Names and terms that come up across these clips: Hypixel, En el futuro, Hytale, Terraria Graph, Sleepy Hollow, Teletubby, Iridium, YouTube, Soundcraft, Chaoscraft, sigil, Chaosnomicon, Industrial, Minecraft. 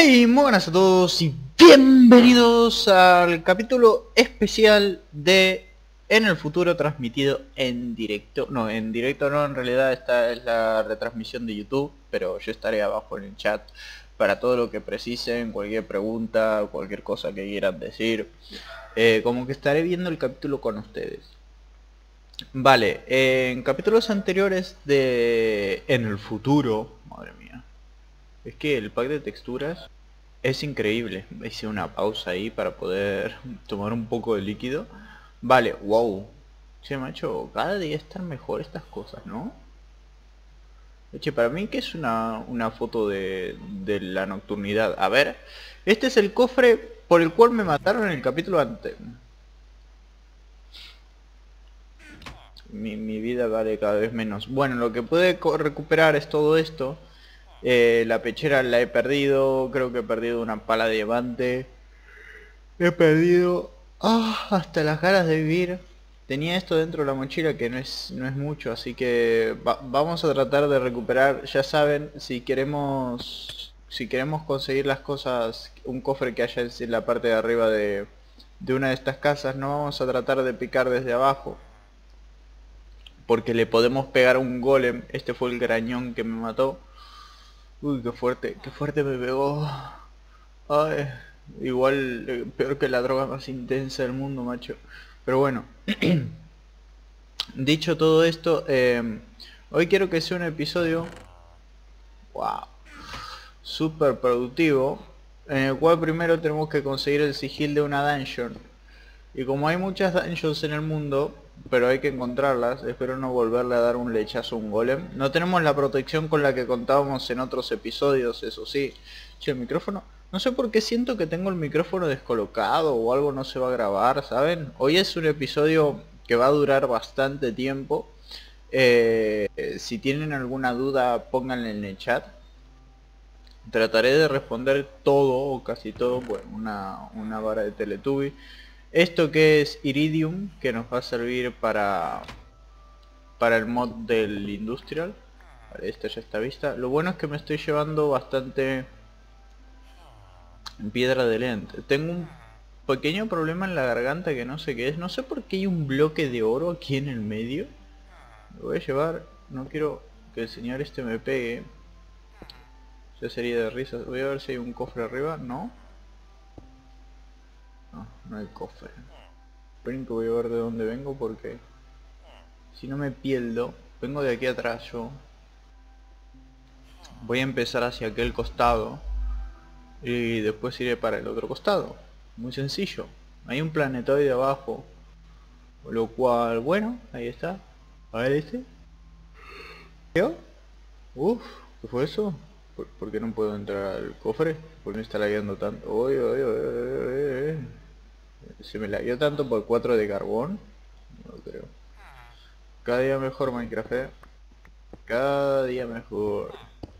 Hey, muy buenas a todos y bienvenidos al capítulo especial de En el futuro, transmitido en directo. No, en directo no, en realidad esta es la retransmisión de YouTube, pero yo estaré abajo en el chat para todo lo que precisen, cualquier pregunta, cualquier cosa que quieran decir. Como que estaré viendo el capítulo con ustedes. Vale, en capítulos anteriores de En el futuro, madre mía, es que el pack de texturas es increíble. Hice una pausa ahí para poder tomar un poco de líquido. Vale, wow. Che, macho, cada día están mejor estas cosas, ¿no? Che, para mí que es una foto de la nocturnidad. A ver, este es el cofre por el cual me mataron en el capítulo anterior. Mi vida vale cada vez menos. Bueno, lo que pude recuperar es todo esto. La pechera la he perdido. Creo que he perdido una pala de diamante. He perdido... ¡Ah! Hasta las ganas de vivir. Tenía esto dentro de la mochila, que no es mucho. Así que vamos a tratar de recuperar. Ya saben, si queremos conseguir las cosas, un cofre que haya en la parte de arriba de una de estas casas, no vamos a tratar de picar desde abajo, porque le podemos pegar a un golem. Este fue el grañón que me mató. Uy, qué fuerte me pegó. Ay, igual, peor que la droga más intensa del mundo, macho. Pero bueno, dicho todo esto, hoy quiero que sea un episodio, wow, súper productivo, en el cual primero tenemos que conseguir el sigil de una dungeon. Y como hay muchas dungeons en el mundo, pero hay que encontrarlas. Espero no volverle a dar un lechazo a un golem. No tenemos la protección con la que contábamos en otros episodios, eso sí. Che, el micrófono... No sé por qué siento que tengo el micrófono descolocado o algo no se va a grabar, ¿saben? Hoy es un episodio que va a durar bastante tiempo. Si tienen alguna duda, pónganla en el chat. Trataré de responder todo o casi todo. Bueno, una vara de Teletubby. Esto que es Iridium, que nos va a servir para el mod del Industrial. Vale, esta ya está vista. Lo bueno es que me estoy llevando bastante piedra de lente. Tengo un pequeño problema en la garganta que no sé qué es. No sé por qué hay un bloque de oro aquí en el medio. Lo voy a llevar. No quiero que el señor este me pegue. Ya sería de risas. Voy a ver si hay un cofre arriba. No. No hay cofre. Esperen que voy a ver de dónde vengo, porque si no me pierdo. Vengo de aquí atrás yo. Voy a empezar hacia aquel costado y después iré para el otro costado. Muy sencillo. Hay un planetoide abajo, lo cual, bueno, ahí está. A ver este. Uff, ¿qué fue eso? ¿Por qué no puedo entrar al cofre? ¿Por qué me está lagueando tanto? Uy, uy, uy, uy. Se me lagueó tanto por 4 de carbón. No lo creo. Cada día mejor, Minecraft, ¿eh? Cada día mejor.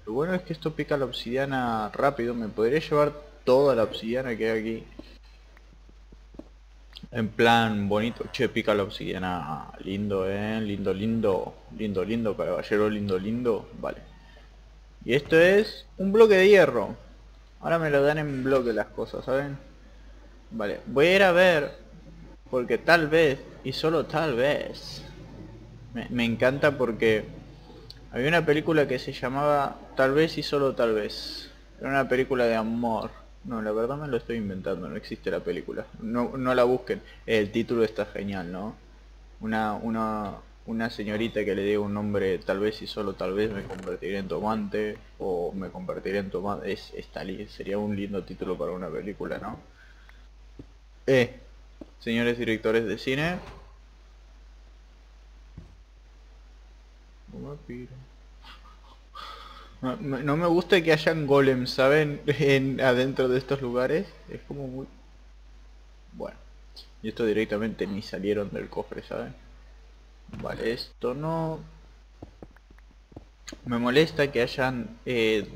Lo bueno es que esto pica la obsidiana rápido. Me podría llevar toda la obsidiana que hay aquí. En plan bonito. Che, pica la obsidiana. Lindo, lindo, lindo. Lindo, lindo, caballero, lindo, lindo. Vale. Y esto es un bloque de hierro. Ahora me lo dan en bloque las cosas, ¿saben? Vale, voy a ir a ver. Porque tal vez, y solo tal vez... Me encanta porque... Había una película que se llamaba Tal vez y solo tal vez. Era una película de amor. No, la verdad me lo estoy inventando, no existe la película. No la busquen. El título está genial, ¿no? Una señorita que le diga un nombre tal vez y solo tal vez, me convertiré en tu amante. O me convertiré en tu amante. Sería un lindo título para una película, ¿no? Señores directores de cine. No me gusta que hayan golems, ¿saben? Adentro de estos lugares. Es como muy... Bueno. Y esto directamente ni salieron del cofre, ¿saben? Vale, esto no... Me molesta que hayan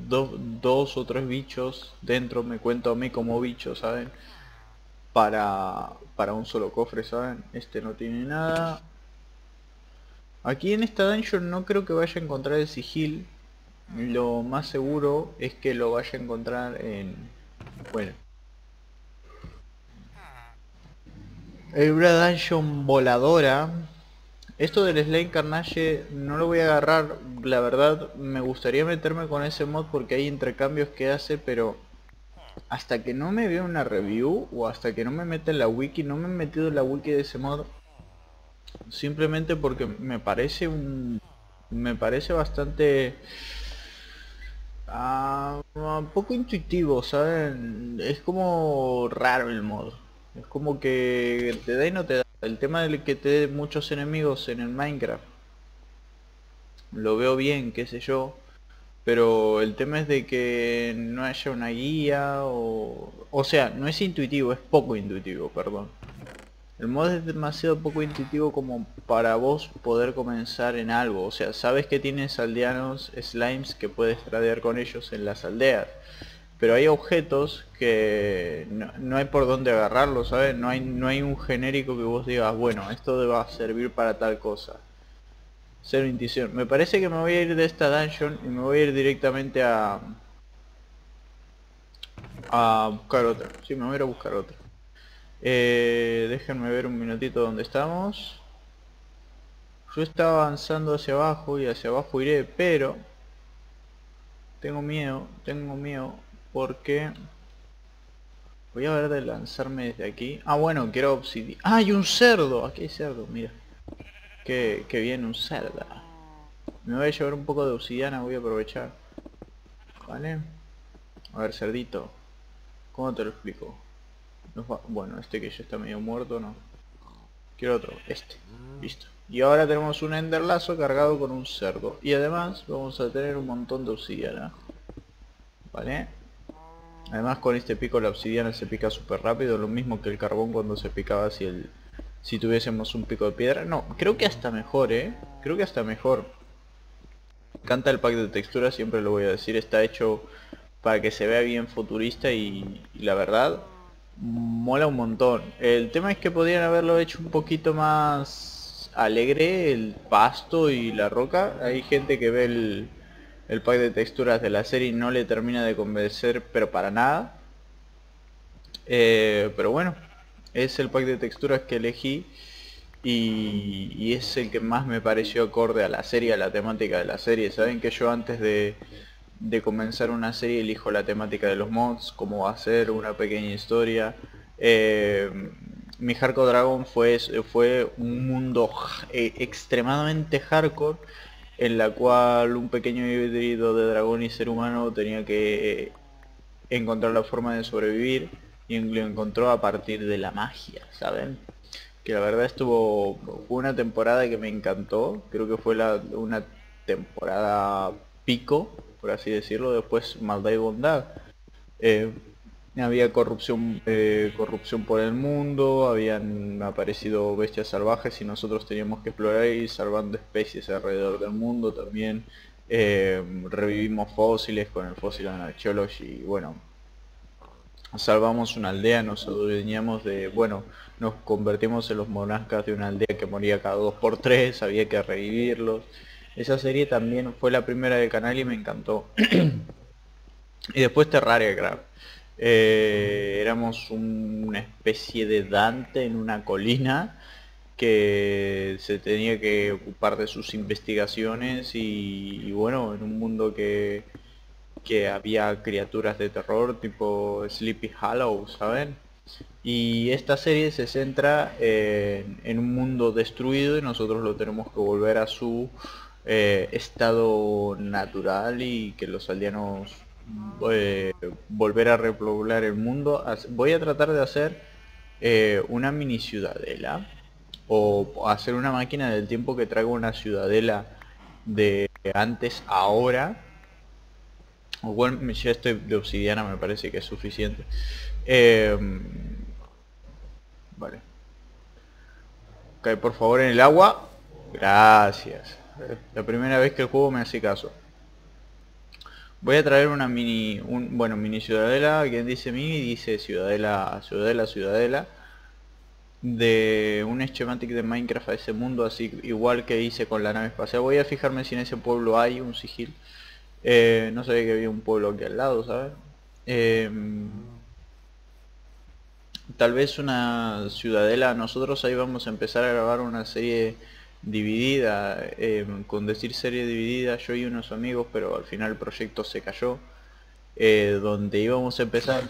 dos o tres bichos dentro. Me cuento a mí como bicho, ¿saben? Para un solo cofre, ¿saben? Este no tiene nada. Aquí en esta dungeon no creo que vaya a encontrar el sigil. lo más seguro es que lo vaya a encontrar en... bueno, el Brad Dungeon voladora. Esto del Slime Carnage no lo voy a agarrar, la verdad. Me gustaría meterme con ese mod porque hay intercambios que hace, pero hasta que no me vea una review o hasta que no me meta en la wiki, no me he metido en la wiki de ese mod, simplemente porque me parece bastante un poco intuitivo, ¿saben? Es como raro el mod, es como que te da y no te da. El tema del que te dé muchos enemigos en el Minecraft lo veo bien, qué sé yo, pero el tema es de que no haya una guía o sea, no es intuitivo, es poco intuitivo, perdón. El mod es demasiado poco intuitivo como para vos poder comenzar en algo. O sea, sabes que tienes aldeanos, slimes, que puedes tradear con ellos en las aldeas, pero hay objetos que no hay por dónde agarrarlos, ¿sabes? No hay un genérico que vos digas, bueno, esto te va a servir para tal cosa. Cero intuición. Me parece que me voy a ir de esta dungeon y me voy a ir directamente a buscar otra. Sí, me voy a ir a buscar otra. Déjenme ver un minutito dónde estamos. Yo estaba avanzando hacia abajo y hacia abajo iré, pero tengo miedo porque voy a ver de lanzarme desde aquí. Ah, bueno, quiero obsidiana. ¡Ah, hay un cerdo! Aquí hay cerdo, mira. Que viene un cerdo. Me voy a llevar un poco de obsidiana, voy a aprovechar. Vale. A ver, cerdito, ¿cómo te lo explico? Bueno, este que ya está medio muerto, no. Quiero otro, este. Listo. Y ahora tenemos un enderlazo cargado con un cerdo. Y además vamos a tener un montón de obsidiana. Vale. Además con este pico la obsidiana se pica súper rápido. Lo mismo que el carbón cuando se picaba si tuviésemos un pico de piedra. No, creo que hasta mejor, Creo que hasta mejor. Canta el pack de texturas, siempre lo voy a decir. Está hecho para que se vea bien futurista y la verdad... mola un montón. El tema es que podrían haberlo hecho un poquito más alegre, el pasto y la roca. Hay gente que ve el pack de texturas de la serie y no le termina de convencer, pero para nada. Pero bueno, es el pack de texturas que elegí y es el que más me pareció acorde a la serie, a la temática de la serie. Saben que yo antes de comenzar una serie elijo la temática de los mods, cómo va a ser, una pequeña historia. Mi Hardcore Dragon fue un mundo extremadamente hardcore, en la cual un pequeño híbrido de dragón y ser humano tenía que encontrar la forma de sobrevivir, y lo encontró a partir de la magia, ¿saben? Que la verdad fue una temporada que me encantó. Creo que fue una temporada pico, por así decirlo. Después maldad y bondad, había corrupción por el mundo, habían aparecido bestias salvajes y nosotros teníamos que explorar y ir salvando especies alrededor del mundo también. Revivimos fósiles con el fósil anarcheología y bueno, salvamos una aldea, nos adueñamos de, bueno, nos convertimos en los monarcas de una aldea que moría cada 2 por 3, había que revivirlos. Esa serie también fue la primera del canal y me encantó. Y después Terraria Graph. Éramos una especie de Dante en una colina que se tenía que ocupar de sus investigaciones y bueno, en un mundo que había criaturas de terror tipo Sleepy Hollow, ¿saben? Y esta serie se centra en un mundo destruido y nosotros lo tenemos que volver a su... estado natural, y que los aldeanos volver a repoblar el mundo. Voy a tratar de hacer una mini ciudadela o hacer una máquina del tiempo que traiga una ciudadela de antes a ahora. Bueno, ya estoy de obsidiana, me parece que es suficiente. Vale, cae por favor en el agua. Gracias. La primera vez que el juego me hace caso. Voy a traer una mini ciudadela. Quien dice mini dice ciudadela de un schematic de Minecraft a ese mundo, así igual que hice con la nave espacial. Voy a fijarme si en ese pueblo hay un sigil. No sabía que había un pueblo aquí al lado, ¿sabes? Tal vez una ciudadela. Nosotros ahí vamos a empezar a grabar una serie dividida, con decir serie dividida yo y unos amigos, pero al final el proyecto se cayó, donde íbamos a empezar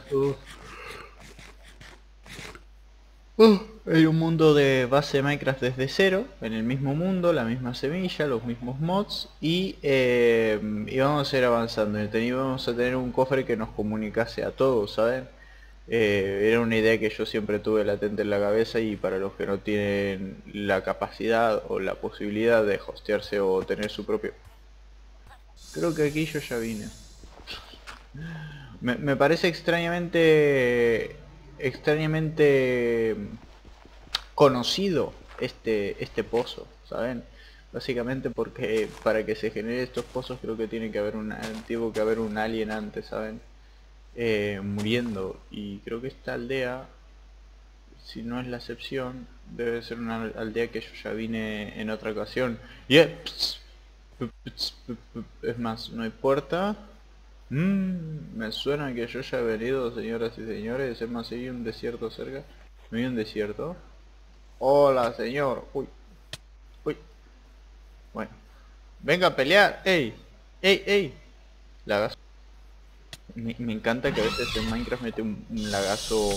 en un mundo de base Minecraft desde cero, en el mismo mundo, la misma semilla, los mismos mods, y íbamos a ir avanzando. Íbamos a tener un cofre que nos comunicase a todos, ¿saben? Era una idea que yo siempre tuve latente en la cabeza, y para los que no tienen la capacidad o la posibilidad de hostearse o tener su propio... Creo que aquí yo ya vine. Me parece extrañamente conocido este pozo, ¿saben? Básicamente porque para que se genere estos pozos creo que tiene que haber un alien antes, ¿saben? Muriendo, y creo que esta aldea, si no es la excepción, debe ser una aldea que yo ya vine en otra ocasión. Es más, no hay puerta. Me suena que yo ya he venido, señoras y señores. Es más, hay un desierto cerca. ¿No hay un desierto? Hola, señor. Uy, uy. Bueno, venga a pelear. Ey, ey, ey. Lagazo. Me encanta que a veces en Minecraft mete un lagazo.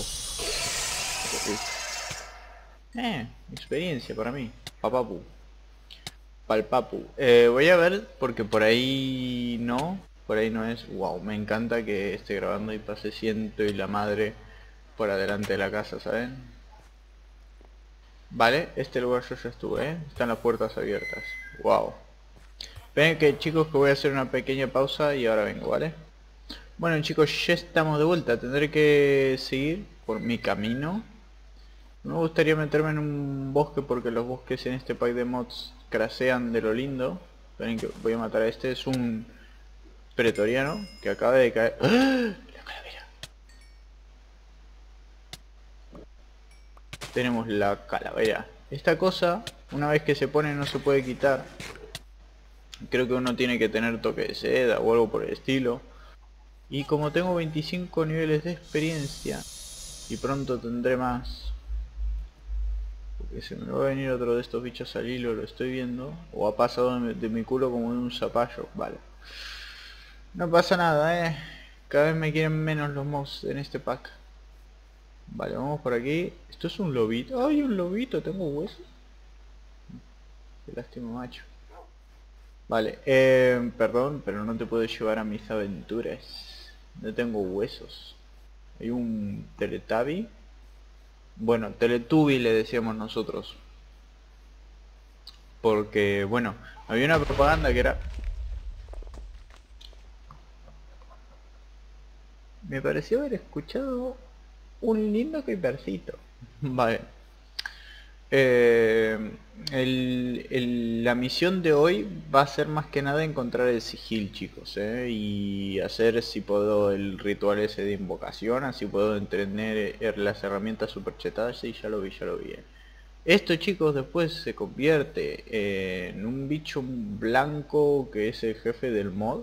Experiencia para mí. Papapu. Palpapu. Voy a ver porque por ahí no. Por ahí no es. Wow, me encanta que esté grabando y pase ciento y la madre por adelante de la casa, ¿saben? Vale, este lugar yo ya estuve, ¿eh? Están las puertas abiertas. Wow. Ven que chicos que voy a hacer una pequeña pausa y ahora vengo, ¿vale? Bueno chicos, ya estamos de vuelta. Tendré que seguir por mi camino. No me gustaría meterme en un bosque porque los bosques en este pack de mods crasean de lo lindo. Esperen que voy a matar a este. Es un pretoriano que acaba de caer. ¡Ah! La calavera. Tenemos la calavera. Esta cosa, una vez que se pone, no se puede quitar. Creo que uno tiene que tener toque de seda o algo por el estilo. Y como tengo 25 niveles de experiencia, y pronto tendré más, porque se me va a venir otro de estos bichos al hilo, lo estoy viendo. O ha pasado de mi culo como de un zapallo, vale. No pasa nada, cada vez me quieren menos los mobs en este pack. Vale, vamos por aquí. Esto es un lobito. ¡Ay, un lobito! ¿Tengo hueso? Qué lástima, macho. Vale, perdón, pero no te puedo llevar a mis aventuras. No tengo huesos. Hay un Teletubby. Bueno, Teletubby le decíamos nosotros. Porque, bueno, había una propaganda que era... Me pareció haber escuchado un lindo creepercito. Vale. La misión de hoy va a ser más que nada encontrar el sigil, chicos, y hacer, si puedo, el ritual ese de invocación. Así puedo entretener las herramientas super chetadas. Y ya lo vi. Esto, chicos, después se convierte en un bicho blanco que es el jefe del mod.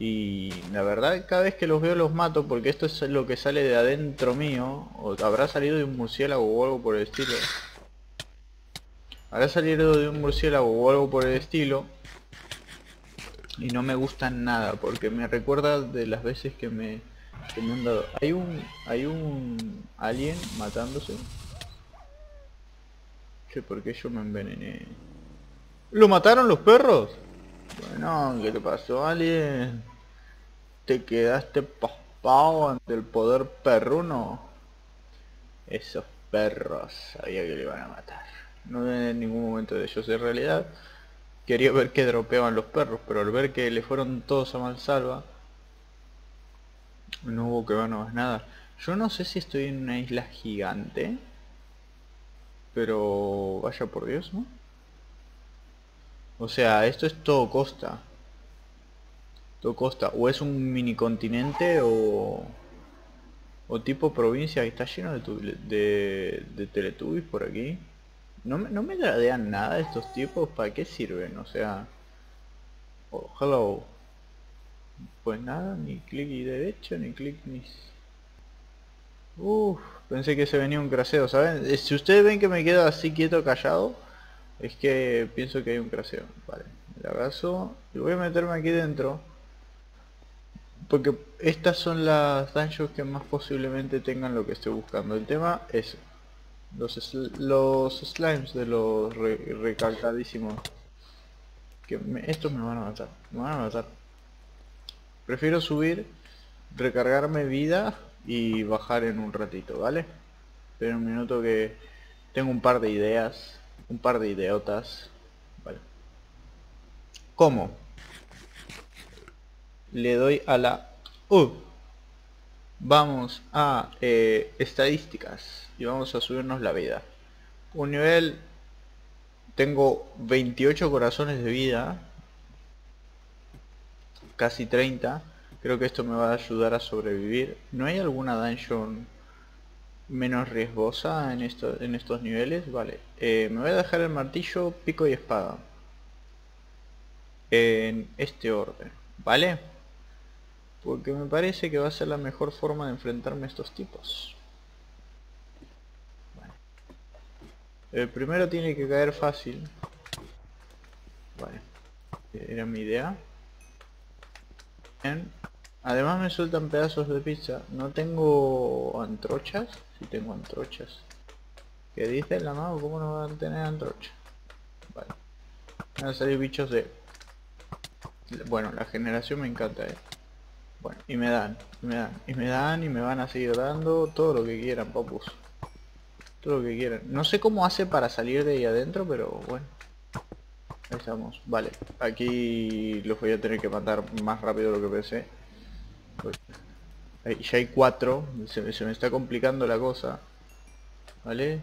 Y la verdad, cada vez que los veo los mato, porque esto es lo que sale de adentro mío. O habrá salido de un murciélago o algo por el estilo. Ahora salido de un murciélago o algo por el estilo. Y no me gustan nada porque me recuerda de las veces que me han dado. Hay un alien matándose. Che, ¿por qué yo me envenené? ¿Lo mataron los perros? Bueno, ¿qué te pasó, alien? ¿Te quedaste paspao ante el poder perruno? Esos perros, sabía que le iban a matar. No en ningún momento de ellos, en realidad quería ver que dropeaban los perros, pero al ver que le fueron todos a mansalva no hubo que ver más nada. Yo no sé si estoy en una isla gigante, pero vaya por Dios, ¿no? O sea, esto es todo costa. Todo costa, o es un mini continente o tipo provincia que está lleno de Teletubbies por aquí. No me tradean nada estos tipos, ¿para qué sirven? O sea... Oh, hello. Pues nada, ni clic y derecho, ni clic ni... Uff, pensé que se venía un craseo, ¿saben? Si ustedes ven que me quedo así quieto, callado, es que pienso que hay un craseo. Vale, me abrazo y voy a meterme aquí dentro, porque estas son las dungeons que más posiblemente tengan lo que estoy buscando. El tema es los slimes de los recalcadísimos. Que estos me van a matar, me van a matar. Prefiero subir, recargarme vida y bajar en un ratito, ¿vale? Pero un minuto que tengo un par de ideas, un par de idiotas. Vale. ¿Cómo? Le doy a la U. Vamos a estadísticas y vamos a subirnos la vida. Un nivel. Tengo 28 corazones de vida. Casi 30. Creo que esto me va a ayudar a sobrevivir. ¿No hay alguna dungeon menos riesgosa en, estos niveles? Vale. Me voy a dejar el martillo, pico y espada. En este orden. ¿Vale? Porque me parece que va a ser la mejor forma de enfrentarme a estos tipos. Bueno. El primero tiene que caer fácil. Vale. Era mi idea. Bien. Además me sueltan pedazos de pizza. No tengo antrochas. Sí tengo antrochas. ¿Qué dice la mano? ¿Cómo no van a tener antrochas? Vale. Van a salir bichos de... Bueno, la generación me encanta, eh. Bueno, y me dan, y me dan, y me dan, y me van a seguir dando todo lo que quieran, papus. Todo lo que quieran. No sé cómo hace para salir de ahí adentro, pero bueno. Ahí estamos. Vale, aquí los voy a tener que matar más rápido de lo que pensé. Ahí, ya hay 4, se me está complicando la cosa. Vale.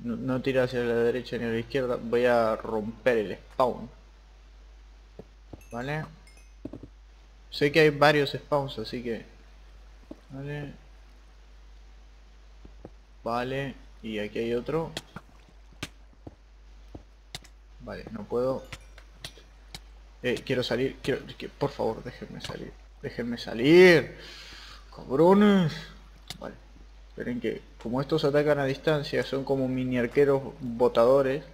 No, no tira hacia la derecha ni a la izquierda. Voy a romper el spawn. Vale. Sé que hay varios spawns, así que... Vale. Vale. Y aquí hay otro. Vale, no puedo... quiero salir. Quiero... Por favor, déjenme salir. Déjenme salir. Cabrones. Vale. Esperen que... Como estos atacan a distancia, son como mini arqueros botadores.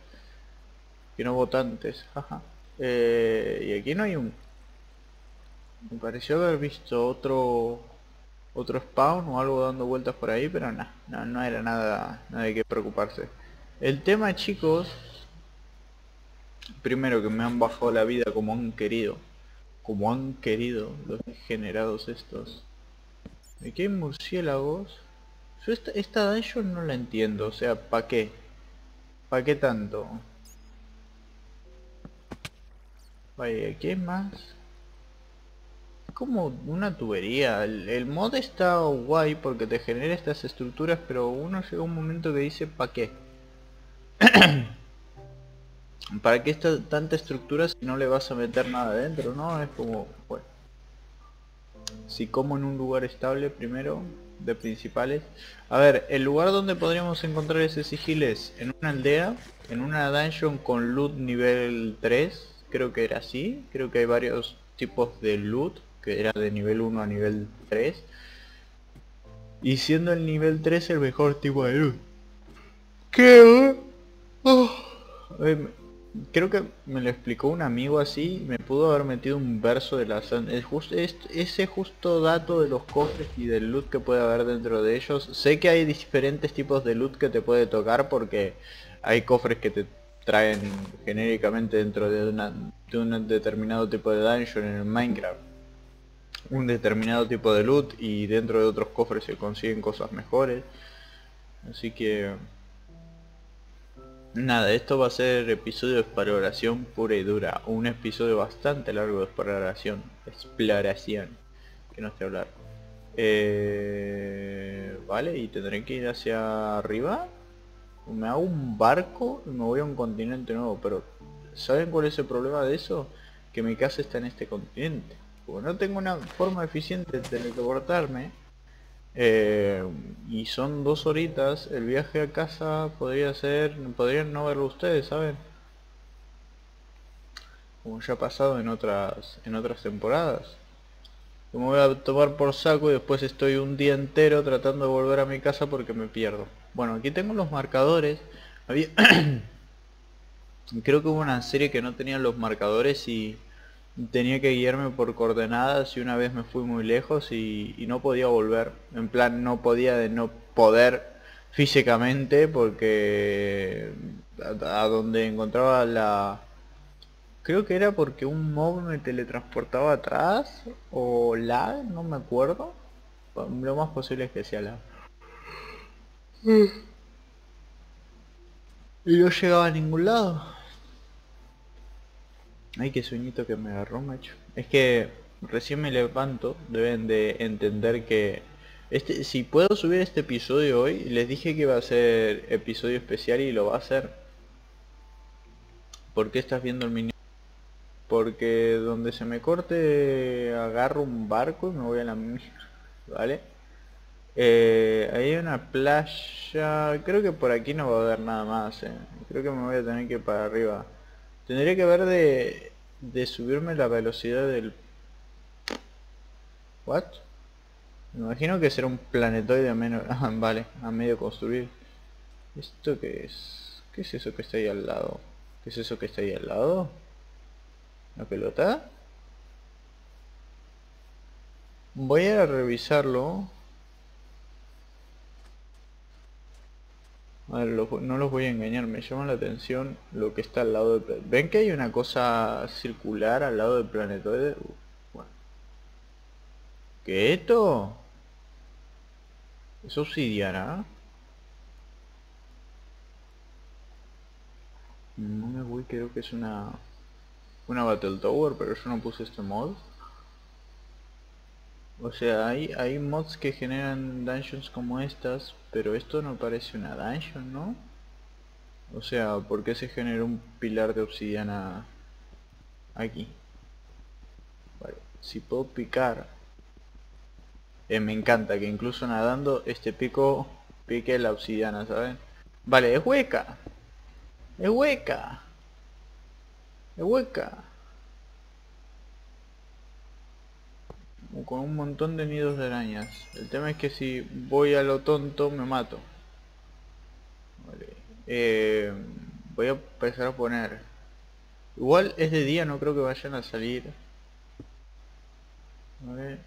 Y no votantes. Ajá. Y aquí no hay un... Me pareció haber visto otro spawn o algo dando vueltas por ahí, pero nada, no era nada de qué preocuparse. El tema, chicos, primero que me han bajado la vida como han querido los degenerados estos. Aquí hay murciélagos. Yo esta de ellos no la entiendo, o sea, ¿para qué? ¿Para qué tanto? Vaya, aquí hay más. Como una tubería. El mod está guay porque te genera estas estructuras, pero uno llega un momento que dice ¿para qué? ¿Para qué esta tanta estructura si no le vas a meter nada adentro? No, es como, bueno. Si como en un lugar estable primero, de principales. A ver, el lugar donde podríamos encontrar ese sigil es en una aldea, en una dungeon con loot nivel 3, creo que era así, creo que hay varios tipos de loot, que era de nivel 1 a nivel 3, y siendo el nivel 3 el mejor tipo de luz. ¿Qué? Oh. Creo que me lo explicó un amigo así, me pudo haber metido un verso de la zona, ese justo dato de los cofres y del loot que puede haber dentro de ellos. Sé que hay diferentes tipos de loot que te puede tocar porque hay cofres que te traen genéricamente dentro de un determinado tipo de dungeon en el Minecraft, un determinado tipo de loot, y dentro de otros cofres se consiguen cosas mejores. Así que nada, esto va a ser episodio de exploración pura y dura, un episodio bastante largo de exploración que no sé hablar. Vale, y tendré que ir hacia arriba. Me hago un barco y me voy a un continente nuevo, pero ¿saben cuál es el problema de eso? Que mi casa está en este continente. Como no tengo una forma eficiente de teleportarme, y son 2 horitas, el viaje a casa podrían no verlo ustedes, ¿saben? Como ya ha pasado en otras temporadas. que me voy a tomar por saco y después estoy un día entero tratando de volver a mi casa porque me pierdo. Bueno, aquí tengo los marcadores. Había creo que hubo una serie que no tenía los marcadores y tenía que guiarme por coordenadas, y una vez me fui muy lejos y no podía volver. En plan, no podía de no poder físicamente, porque a donde encontraba la... Creo que era porque un mob me teletransportaba atrás, o la, no me acuerdo. Lo más posible es que sea la... Y no llegaba a ningún lado. Ay, qué sueñito que me agarró, macho. Es que recién me levanto. Deben de entender que si puedo subir este episodio hoy, les dije que iba a ser episodio especial y lo va a hacer. ¿Por qué estás viendo el mini? Porque donde se me corte agarro un barco y me voy a la mierda, ¿vale? Hay una playa. Creo que por aquí no va a haber nada más, Creo que me voy a tener que ir para arriba. Tendría que ver de subirme la velocidad del... ¿What? Me imagino que será un planetoide menos... Ah, vale, a medio construir. ¿Esto qué es? ¿Qué es eso que está ahí al lado? ¿Qué es eso que está ahí al lado? ¿Una pelota? Voy a ir a revisarlo. A ver, no los voy a engañar, me llama la atención lo que está al lado del... ¿Ven que hay una cosa circular al lado del planetoide? Bueno. ¿Qué es esto? ¿Es obsidiana? No me voy, creo que es una Battle Tower, pero yo no puse este mod. O sea, hay mods que generan dungeons como estas, pero esto no parece una dungeon, ¿no? O sea, ¿por qué se generó un pilar de obsidiana aquí? Vale, si puedo picar... me encanta que incluso nadando este pico pique la obsidiana, ¿saben? Vale, es hueca. Es hueca. Es hueca. Con un montón de nidos de arañas. El tema es que si voy a lo tonto me mato. Vale. Voy a empezar a poner... Igual es de día, no creo que vayan a salir. Vale.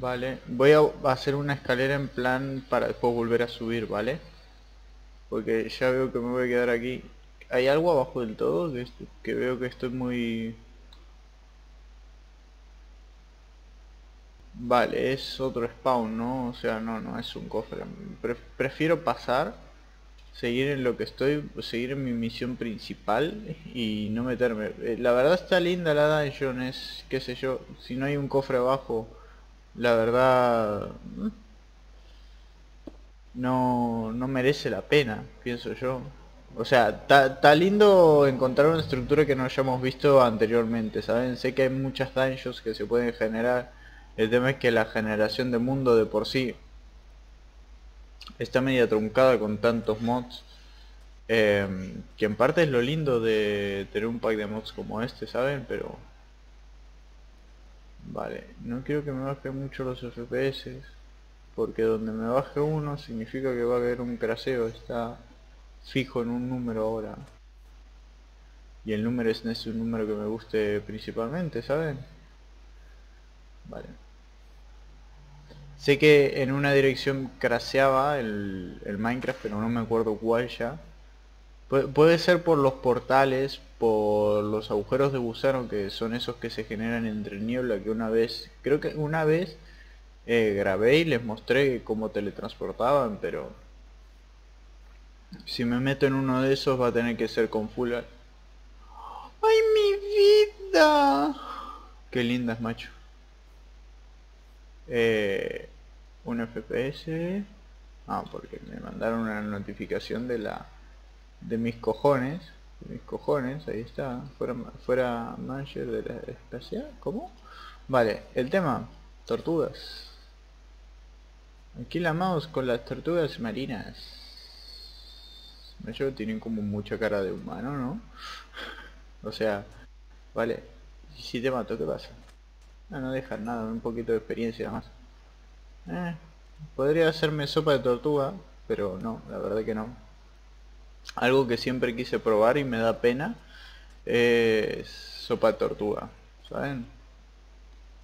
Vale. Voy a hacer una escalera en plan para después volver a subir, ¿vale? Porque ya veo que me voy a quedar aquí. Hay algo abajo del todo que veo que estoy muy... Vale, es otro spawn, ¿no? O sea, no es un cofre. Prefiero pasar, seguir en lo que estoy, seguir en mi misión principal y no meterme. La verdad está linda la dungeon, es, qué sé yo, si no hay un cofre abajo, la verdad... No merece la pena, pienso yo. O sea, está lindo encontrar una estructura que no hayamos visto anteriormente, ¿saben? Sé que hay muchas dungeons que se pueden generar. El tema es que la generación de mundo de por sí está media truncada con tantos mods, que en parte es lo lindo de tener un pack de mods como este, ¿saben? Pero... Vale, no quiero que me baje mucho los FPS, porque donde me baje uno significa que va a haber un craseo, está fijo en un número ahora. Y el número no es un número que me guste principalmente, ¿saben? Vale. Sé que en una dirección craseaba el Minecraft, pero no me acuerdo cuál ya. Puede ser por los portales, por los agujeros de gusano, que son esos que se generan entre niebla, que una vez... Creo que una vez grabé y les mostré cómo teletransportaban, pero... Si me meto en uno de esos va a tener que ser con full... ¡Ay, mi vida! Qué lindas, macho. Un FPS. Ah, porque me mandaron una notificación de la... De mis cojones. De mis cojones, ahí está. Fuera manager de la espacial. ¿Cómo? Vale, el tema. Tortugas. Aquí la mouse con las tortugas marinas. Ellos tienen como mucha cara de humano, ¿no? O sea... Vale. Si te mato, ¿qué pasa? No dejan nada, un poquito de experiencia más. Podría hacerme sopa de tortuga, pero no, la verdad que no. Algo que siempre quise probar y me da pena es sopa de tortuga, ¿saben?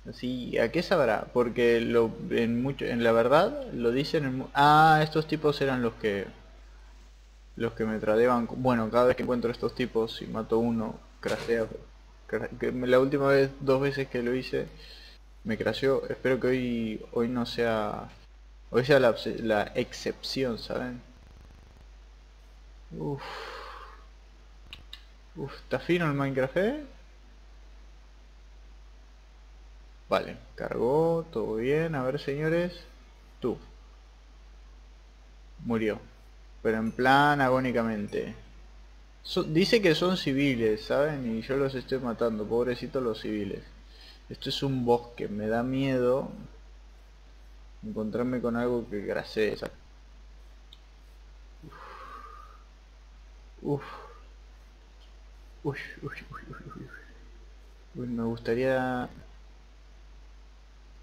Así, ¿a qué sabrá? Porque en la verdad lo dicen en... Ah, estos tipos eran los que me tradeaban. Bueno, cada vez que encuentro estos tipos y mato uno, crashea. La última vez, 2 veces que lo hice, me crasheó. Espero que hoy no sea... Hoy sea la excepción, ¿saben? Uff. Uff, ¿está fino el Minecraft, eh? Vale, cargó, todo bien, a ver señores. Tú. Murió. Pero en plan agónicamente. Dice que son civiles, ¿saben? Y yo los estoy matando, pobrecitos los civiles. Esto es un bosque, me da miedo encontrarme con algo que grasee. Uff. Uy, uy, uy, uy, uy. Me gustaría...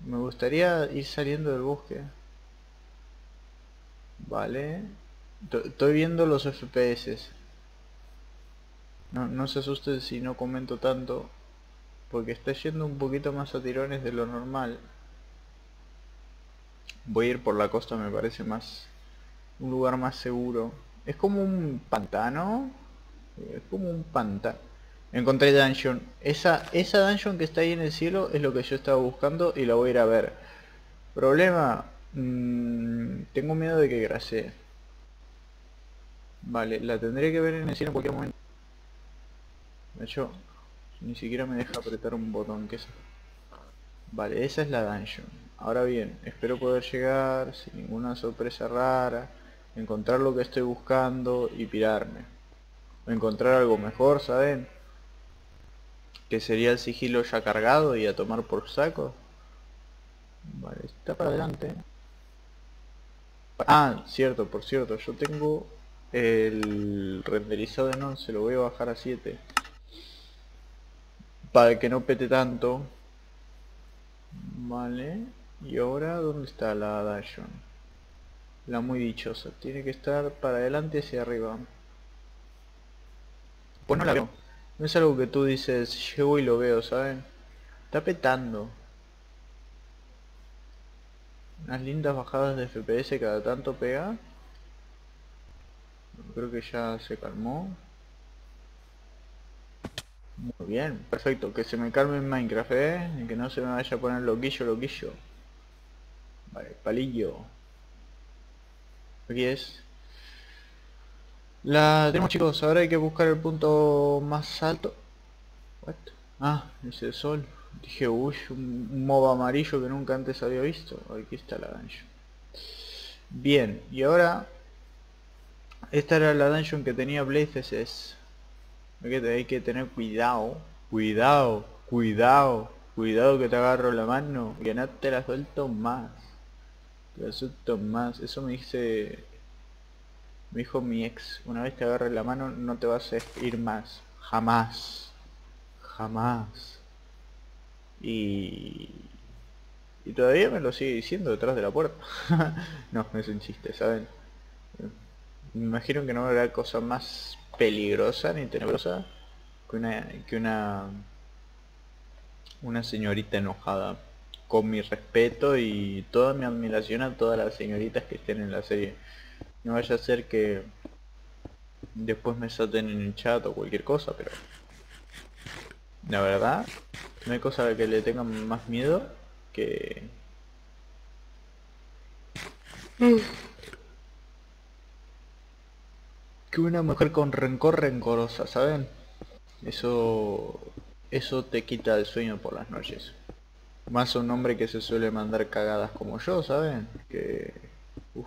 Me gustaría ir saliendo del bosque. Vale. Estoy viendo los FPS. No se asusten si no comento tanto. Porque está yendo un poquito más a tirones de lo normal. Voy a ir por la costa, me parece más... Un lugar más seguro. Es como un pantano. Es como un pantano. Encontré dungeon. Esa dungeon que está ahí en el cielo es lo que yo estaba buscando y la voy a ir a ver. Problema. Tengo miedo de que grasee. Vale, la tendré que ver en el cielo en cualquier momento. De hecho, ni siquiera me deja apretar un botón. Que es... Vale, esa es la dungeon. Ahora bien, espero poder llegar sin ninguna sorpresa rara. Encontrar lo que estoy buscando y pirarme. O encontrar algo mejor, ¿saben? Que sería el sigilo ya cargado y a tomar por saco. Vale, está para adelante. Ah, cierto, por cierto, yo tengo el renderizado en 11, lo voy a bajar a 7. Para que no pete tanto. Vale, y ahora, ¿dónde está la dungeon? La muy dichosa, tiene que estar para adelante hacia arriba. Pues no la veo. No es algo que tú dices, llego y lo veo, ¿saben? Está petando. Unas lindas bajadas de FPS cada tanto pega. Creo que ya se calmó. Muy bien, perfecto. Que se me calme en Minecraft, ¿eh? Y que no se me vaya a poner loquillo, loquillo. Vale, palillo. Aquí es. La tenemos chicos, ahora hay que buscar el punto más alto. What? Ah, es el sol. Dije, uy, un mob amarillo que nunca antes había visto. Aquí está la dungeon. Bien, y ahora... Esta era la dungeon que tenía Blazes. Hay que tener cuidado. Cuidado, cuidado. Cuidado que te agarro la mano. Que no te la suelto más. Te la suelto más. Eso me dice... Me dijo mi ex, una vez que agarres la mano no te vas a ir más. Jamás. Jamás. Y todavía me lo sigue diciendo detrás de la puerta. No, es un chiste, ¿saben? Me imagino que no habrá cosa más peligrosa ni tenebrosa que una señorita enojada. Con mi respeto y toda mi admiración a todas las señoritas que estén en la serie. No vaya a ser que después me salten en el chat o cualquier cosa, pero... La verdad, no hay cosa a la que le tengan más miedo que... Que una mujer con rencor rencorosa, ¿saben? Eso te quita el sueño por las noches. Más un hombre que se suele mandar cagadas como yo, ¿saben? Que... Uf.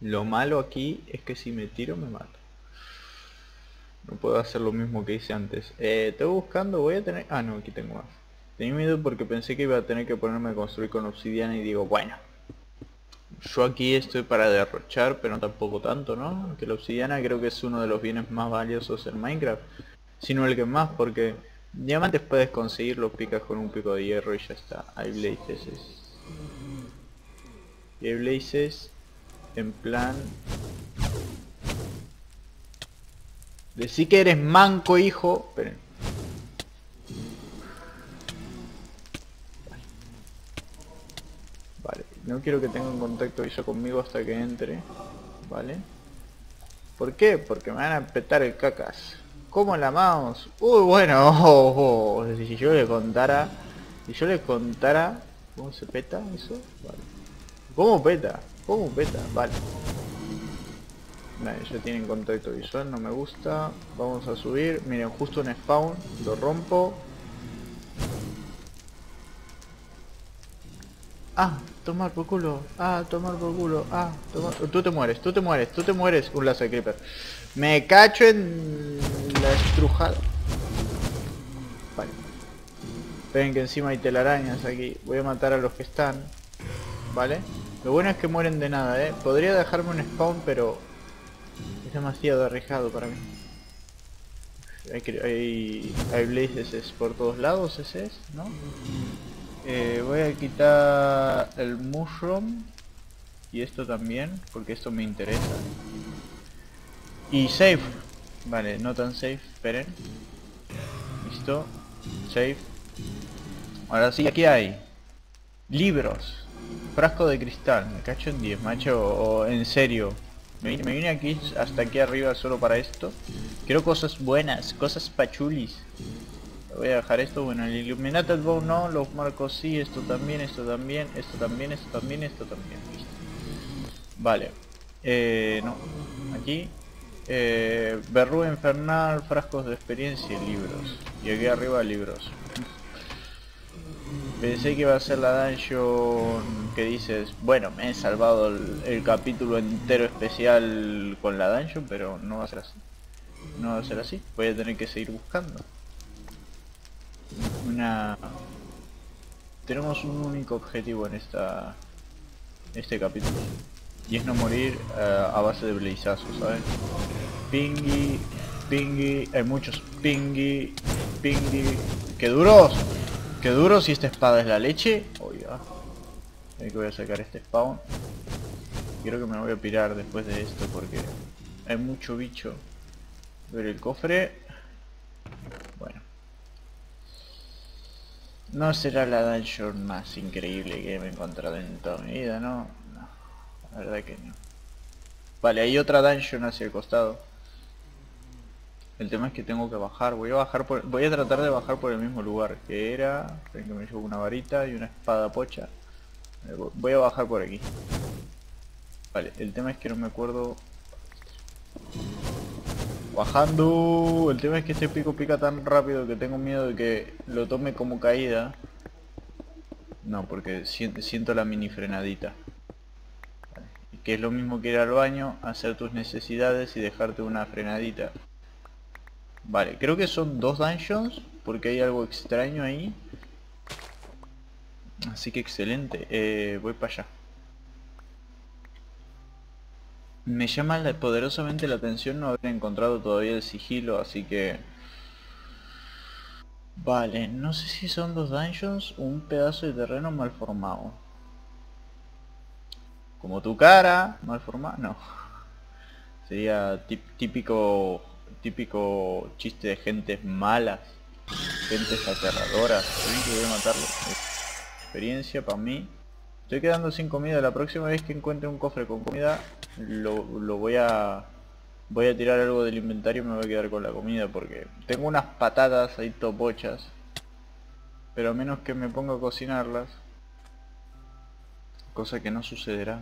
Lo malo aquí es que si me tiro me mato. No puedo hacer lo mismo que hice antes. Estoy buscando, voy a tener... Ah, no, aquí tengo más. Tenía miedo porque pensé que iba a tener que ponerme a construir con obsidiana y digo, bueno. Yo aquí estoy para derrochar, pero tampoco tanto, ¿no? Que la obsidiana creo que es uno de los bienes más valiosos en Minecraft. Sino el que más, porque Diamantes puedes conseguir, lo picas con un pico de hierro y ya está. Hay blazes. Y hay blazes en plan... Decí que eres manco, hijo. Esperen. Vale, no quiero que tenga un contacto visual conmigo hasta que entre. Vale. ¿Por qué? Porque me van a petar el cacas. ¿Cómo la mouse? Uy, bueno, si yo le contara... ¿Cómo se peta eso? Vale. ¿Cómo peta? Vale. Vale, ya tienen contacto visual, no me gusta. Vamos a subir. Miren, justo un spawn. Lo rompo. Ah, tomar por culo. Tú te mueres. Un laser creeper. Me cacho en... la estrujada. Vale. Esperen que encima hay telarañas aquí. Voy a matar a los que están. Vale. Lo bueno es que mueren de nada, eh. Podría dejarme un spawn, pero... es demasiado arriesgado para mí. Hay blazes por todos lados, ese es, ¿no? Voy a quitar el mushroom. Y esto también, porque esto me interesa. Y save. Vale, no tan safe, esperen. Listo. Save. Ahora sí, aquí hay libros. Frasco de cristal. Me cacho en 10, macho. En serio. Me vine aquí hasta aquí arriba solo para esto. Quiero cosas buenas, cosas pachulis. Voy a dejar esto, bueno, el Illuminated Bow no, los marcos sí, esto también. Vale. No. Aquí. Berrú infernal, frascos de experiencia y libros. Y aquí arriba libros. Pensé que iba a ser la dungeon que dices, bueno, me he salvado el capítulo entero especial con la dungeon, pero no va a ser así. No va a ser así, voy a tener que seguir buscando. Tenemos un único objetivo en este capítulo. Y es no morir a base de blazazos, ¿sabes? Pingy, pingy, hay muchos pingy, pingy. ¡Qué duros! Qué duro, si esta espada es la leche. Oiga, que voy a sacar este spawn. Creo que me voy a pirar después de esto porque hay mucho bicho. Ver el cofre. Bueno. No será la dungeon más increíble que me he encontrado en toda mi vida, ¿no? No, la verdad que no. Vale, hay otra dungeon hacia el costado. El tema es que tengo que bajar, voy a tratar de bajar por el mismo lugar que era. Que me llevo una varita y una espada pocha. Voy a bajar por aquí. Vale, el tema es que no me acuerdo. Bajando. El tema es que este pico pica tan rápido que tengo miedo de que lo tome como caída. No, porque siento la mini frenadita. Vale. Que es lo mismo que ir al baño, hacer tus necesidades y dejarte una frenadita. Vale, creo que son dos dungeons, porque hay algo extraño ahí. Así que excelente, voy para allá. Me llama poderosamente la atención no haber encontrado todavía el sigilo, así que... Vale, no sé si son dos dungeons o un pedazo de terreno mal formado. Como tu cara, mal formada, no. Sería típico chiste de gentes malas, gentes aterradoras. Voy a matarlo. Experiencia para mí. Estoy quedando sin comida. La próxima vez que encuentre un cofre con comida, lo voy a tirar algo del inventario y me voy a quedar con la comida porque tengo unas patatas ahí topochas, pero a menos que me ponga a cocinarlas, cosa que no sucederá.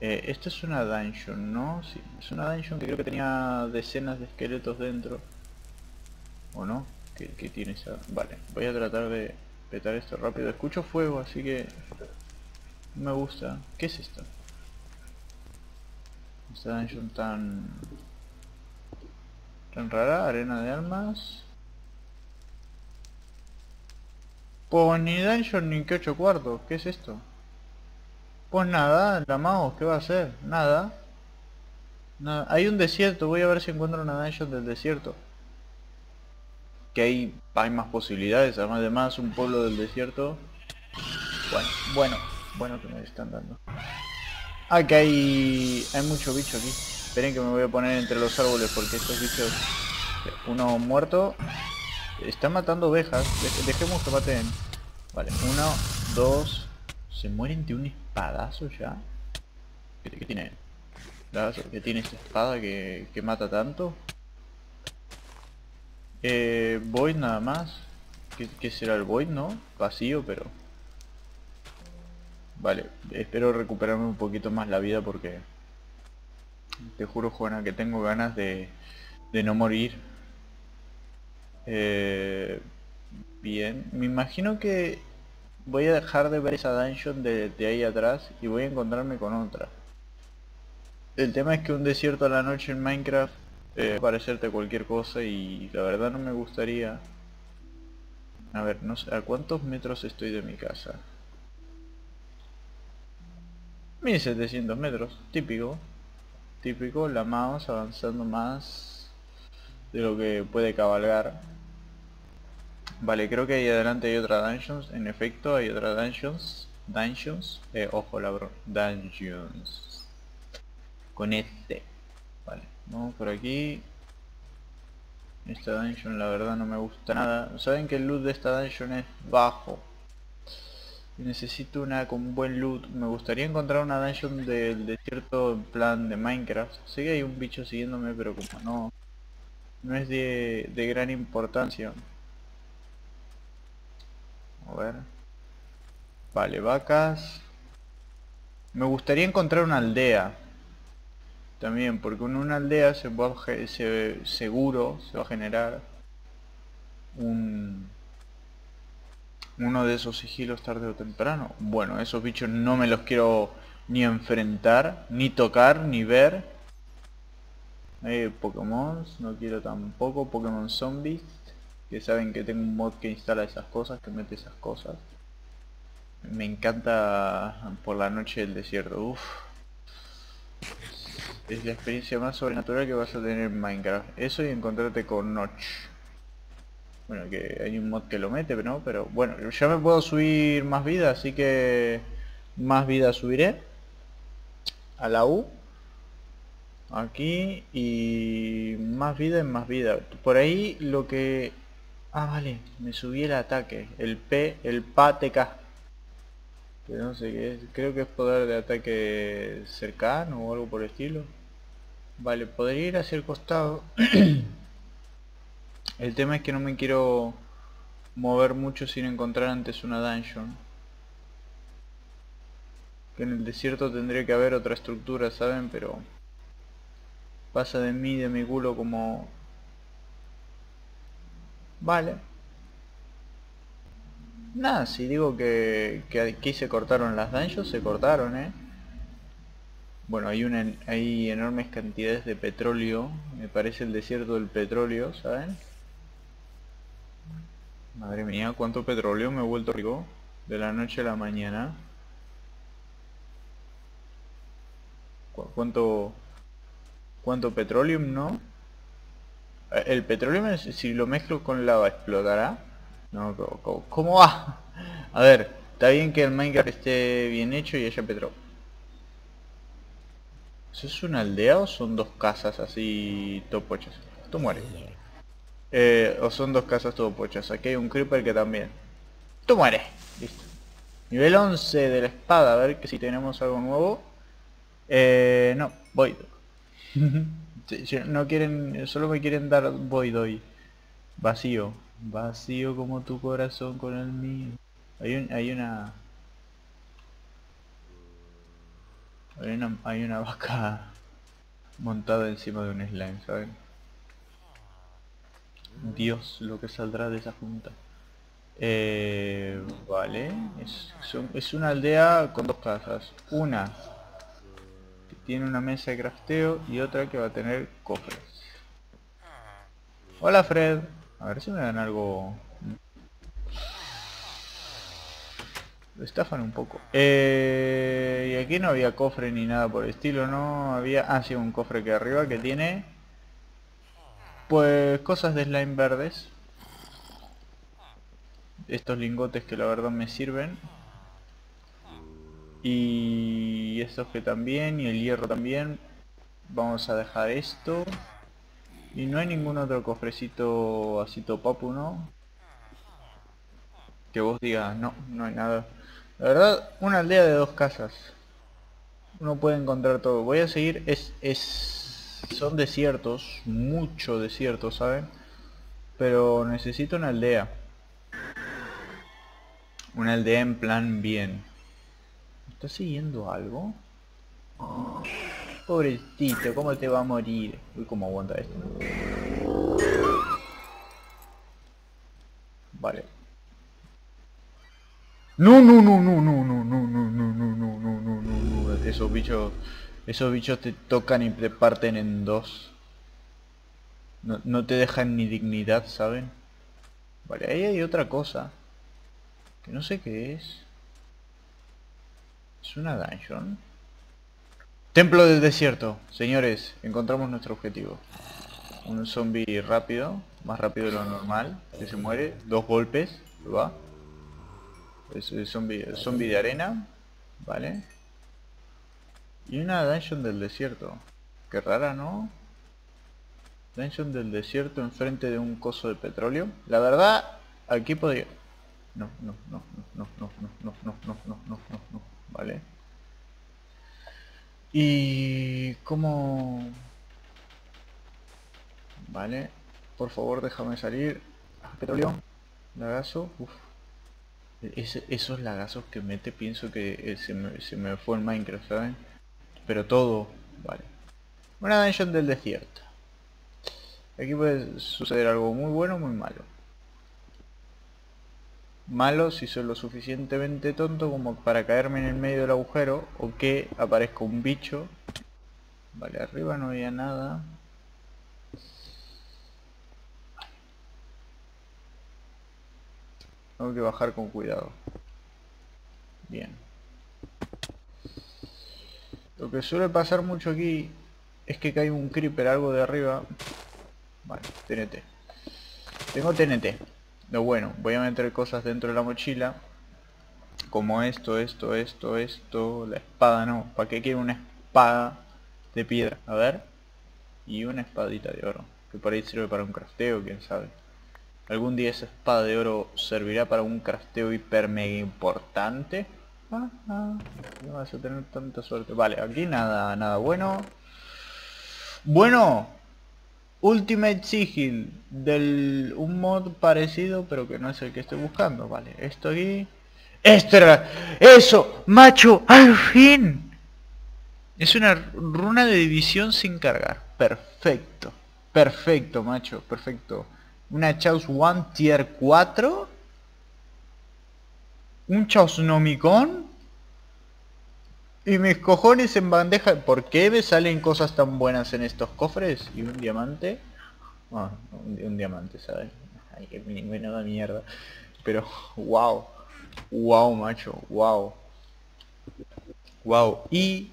Esta es una dungeon, ¿no? Sí, es una dungeon que creo que tenía decenas de esqueletos dentro. ¿O no? ¿Qué tiene esa...? Vale, voy a tratar de petar esto rápido. Escucho fuego, así que... me gusta. ¿Qué es esto? Esta dungeon tan rara, arena de almas... Pues ni dungeon ni que 8 cuartos, ¿qué es esto? Pues nada, la mouse, ¿qué va a hacer? Nada. Nada. Hay un desierto, voy a ver si encuentro una dungeon del desierto. que hay más posibilidades. Además, un pueblo del desierto. Bueno que me están dando. Ah, que hay mucho bicho aquí. Esperen que me voy a poner entre los árboles porque estos bichos... Uno muerto. Están matando ovejas. Dejemos que maten. Vale, uno, dos... ¿Se mueren de un espadazo ya? ¿Qué tiene? ¿Qué tiene esta espada que mata tanto? Void nada más. ¿Qué será el void, no? Vacío, pero... Vale, espero recuperarme un poquito más la vida porque... Te juro, Juana, que tengo ganas de no morir. Bien, me imagino que... Voy a dejar de ver esa dungeon de ahí atrás y voy a encontrarme con otra. El tema es que un desierto a la noche en Minecraft puede parecerte cualquier cosa y la verdad no me gustaría. A ver, no sé, ¿a cuántos metros estoy de mi casa? 1700 metros, típico, la mouse avanzando más de lo que puede cabalgar. Vale, creo que ahí adelante hay otra dungeons, en efecto hay otra dungeons, ojo la bro, dungeons con este. Vale, vamos por aquí. Esta dungeon la verdad no me gusta nada. Saben que el loot de esta dungeon es bajo. Necesito una con buen loot. Me gustaría encontrar una dungeon del desierto en plan de Minecraft. Sé que hay un bicho siguiéndome, pero como no es de gran importancia. A ver. Vale, vacas. Me gustaría encontrar una aldea. También, porque en una aldea seguro se va a generar uno de esos sigilos tarde o temprano. Bueno, esos bichos no me los quiero ni enfrentar, ni tocar, ni ver. Pokémon, no quiero tampoco. Pokémon zombies. Que saben que tengo un mod que instala esas cosas, que mete esas cosas. Me encanta por la noche del desierto. Uf. Es la experiencia más sobrenatural que vas a tener en Minecraft. Eso y encontrarte con Notch. Bueno, que hay un mod que lo mete, ¿no? Pero bueno, ya me puedo subir más vida, así que... Más vida subiré. A la U. Aquí. Y más vida. Por ahí lo que... Ah, vale, me subí el ataque, el PTK. Pero no sé qué es, creo que es poder de ataque cercano o algo por el estilo. Vale, podría ir hacia el costado. El tema es que no me quiero mover mucho sin encontrar antes una dungeon. Que en el desierto tendría que haber otra estructura, ¿saben? Pero... Pasa de mí, de mi culo como... Vale. Nada, si digo que aquí se cortaron las dungeons, se cortaron, Bueno, hay enormes cantidades de petróleo. Me parece el desierto del petróleo, ¿saben? Madre mía, cuánto petróleo, me he vuelto rico. De la noche a la mañana. ¿Cuánto petróleo, no? El petróleo, si lo mezclo con lava, ¿explotará? No, ¿cómo va? A ver, está bien que el Minecraft esté bien hecho y haya petróleo. ¿Eso es una aldea o son dos casas así topochas? Tú mueres. O son dos casas topochas. Aquí hay un creeper que también. Tú mueres. Listo. Nivel 11 de la espada. A ver que si tenemos algo nuevo. No, voy. No quieren, solo me quieren dar void hoy. Vacío como tu corazón con el mío. Hay una vaca montada encima de un slime, ¿saben? Dios, lo que saldrá de esa junta. Vale, es una aldea con dos casas. Una que tiene una mesa de crafteo y otra que va a tener cofres. Hola, Fred. A ver si me dan algo... Lo estafan un poco. Y aquí no había cofre ni nada por el estilo, ¿no? Había... Ah, sí, un cofre que arriba que tiene... Pues cosas de slime verdes. estos lingotes que la verdad me sirven. Y estos que también, y el hierro también. Vamos a dejar esto. Y no hay ningún otro cofrecito así topapu, ¿no? Que vos digas, no, no hay nada. La verdad, una aldea de dos casas. Uno puede encontrar todo. Voy a seguir, son desiertos, mucho desierto, ¿saben? Pero necesito una aldea. Una aldea en plan bien. ¿Me está siguiendo algo? Oh, pobrecito, ¿cómo te va a morir? Uy, ¿cómo aguanta esto? Vale. No. Esos bichos te tocan y te parten en dos. No te dejan ni dignidad, ¿saben? Vale, ahí hay otra cosa. Que no sé qué es. ¿Es una dungeon? Templo del desierto. Señores, encontramos nuestro objetivo. Un zombie rápido. Más rápido de lo normal. Que se muere. 2 golpes. Va. Es el zombie de arena. Vale. Y una dungeon del desierto. Qué rara, ¿no? Dungeon del desierto enfrente de un coso de petróleo. La verdad, aquí podría... No. Vale. Y... ¿cómo? Vale. Por favor, déjame salir. Petróleo. Lagazo. Uf. Esos lagazos que mete, pienso que se me fue el Minecraft, ¿saben? Pero todo. Vale. Una dungeon del desierto. Aquí puede suceder algo muy bueno o muy malo. Malo si soy lo suficientemente tonto como para caerme en el medio del agujero o que aparezca un bicho. Vale, arriba no había nada. Tengo que bajar con cuidado. Bien. Lo que suele pasar mucho aquí es que cae un creeper algo de arriba. Vale, TNT. Tengo TNT. Lo bueno, voy a meter cosas dentro de la mochila. Como esto. La espada no. ¿Para qué quiero una espada de piedra? A ver. Y una espadita de oro. Que por ahí sirve para un crafteo, quién sabe. ¿Algún día esa espada de oro servirá para un crafteo hiper mega importante? No vas a tener tanta suerte. Vale, aquí nada bueno. Bueno. Ultimate Sigil, del un mod parecido pero que no es el que estoy buscando. Vale, esto aquí. ¡Extra! ¡Eso! ¡Macho! ¡Al fin! Es una runa de división sin cargar. Perfecto. Perfecto, macho. Perfecto. Una Chaos One Tier 4. Un Chaosnomicon. Y mis cojones en bandeja. ¿Por qué me salen cosas tan buenas en estos cofres? Y un diamante. Bueno, un diamante, ¿sabes? Ay, que menuda mierda. Pero, wow. Wow, macho. Wow. Wow. Y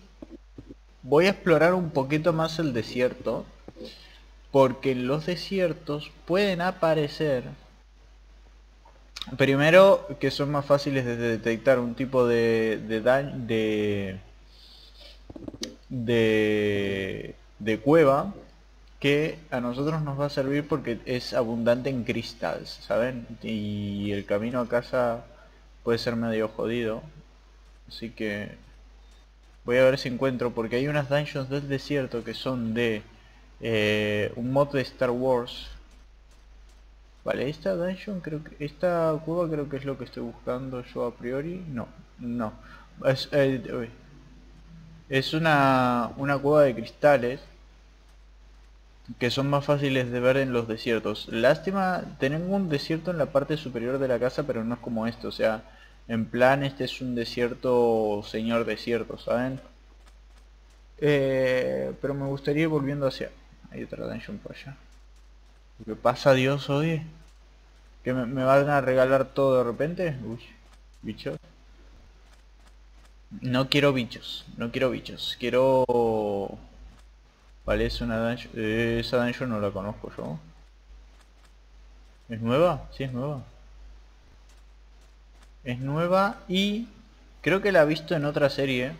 voy a explorar un poquito más el desierto. Porque en los desiertos pueden aparecer... Primero, que son más fáciles de detectar un tipo de cueva que a nosotros nos va a servir porque es abundante en cristales, ¿saben? Y el camino a casa puede ser medio jodido. Así que voy a ver si encuentro, porque hay unas dungeons del desierto que son de un mod de Star Wars. Vale, esta dungeon creo que... esta cueva creo que es lo que estoy buscando yo a priori. No. Es una cueva de cristales que son más fáciles de ver en los desiertos. Lástima, tenemos un desierto en la parte superior de la casa, pero no es como esto. O sea, en plan este es un desierto, señor desierto, ¿saben? Pero me gustaría ir volviendo hacia... Hay otra dungeon por allá. ¿Qué pasa, Dios, hoy? ¿Que me van a regalar todo de repente? Uy, bichos. No quiero bichos, quiero... Vale, es una dungeon... esa dungeon no la conozco yo. ¿Es nueva? Sí, es nueva. Es nueva y creo que la he visto en otra serie.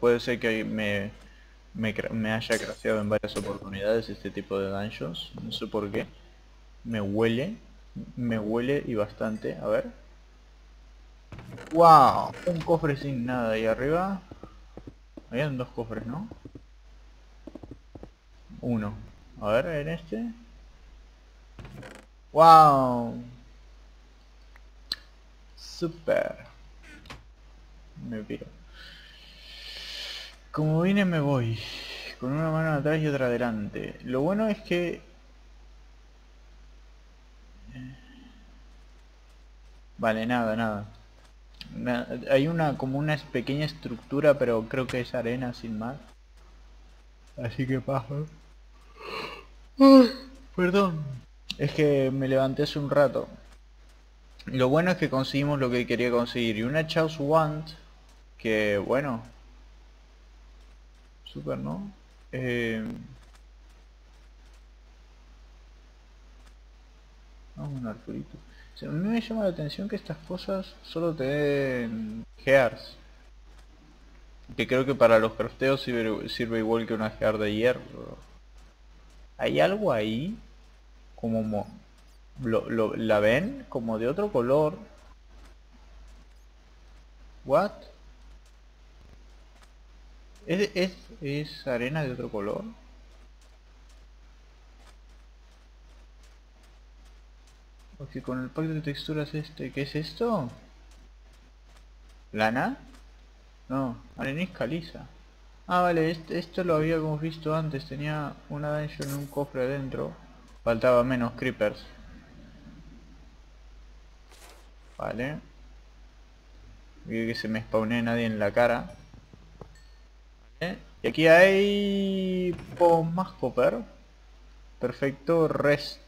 Puede ser que me haya crasheado en varias oportunidades este tipo de dungeons. No sé por qué. Me huele y bastante. A ver. ¡Wow! Un cofre sin nada ahí arriba. Habían dos cofres, ¿no? Uno. A ver, en este. ¡Wow! Super. Me piro. Como vine me voy. Con una mano atrás y otra adelante. Lo bueno es que... Vale, nada. Hay una como una pequeña estructura, pero creo que es arena sin más. Así que paso. Perdón. Es que me levanté hace un rato. Lo bueno es que conseguimos lo que quería conseguir. Y una Chaos Wand. Que bueno. Super, ¿no? Un arturito. O sea, a mí me llama la atención que estas cosas solo te den gears. Que creo que para los crafteos sirve igual que una gear de hierro. ¿Hay algo ahí? Como... ¿La ven? Como de otro color. ¿What? ¿Es arena de otro color? Porque con el pack de texturas este... ¿Qué es esto? ¿Lana? No, arenisca lisa. Ah, vale, esto lo habíamos visto antes. Tenía una dungeon en un cofre adentro. Faltaba menos creepers. Vale. Vi que se me spawné nadie en la cara. Vale. Y aquí hay... más copper. Perfecto, resto.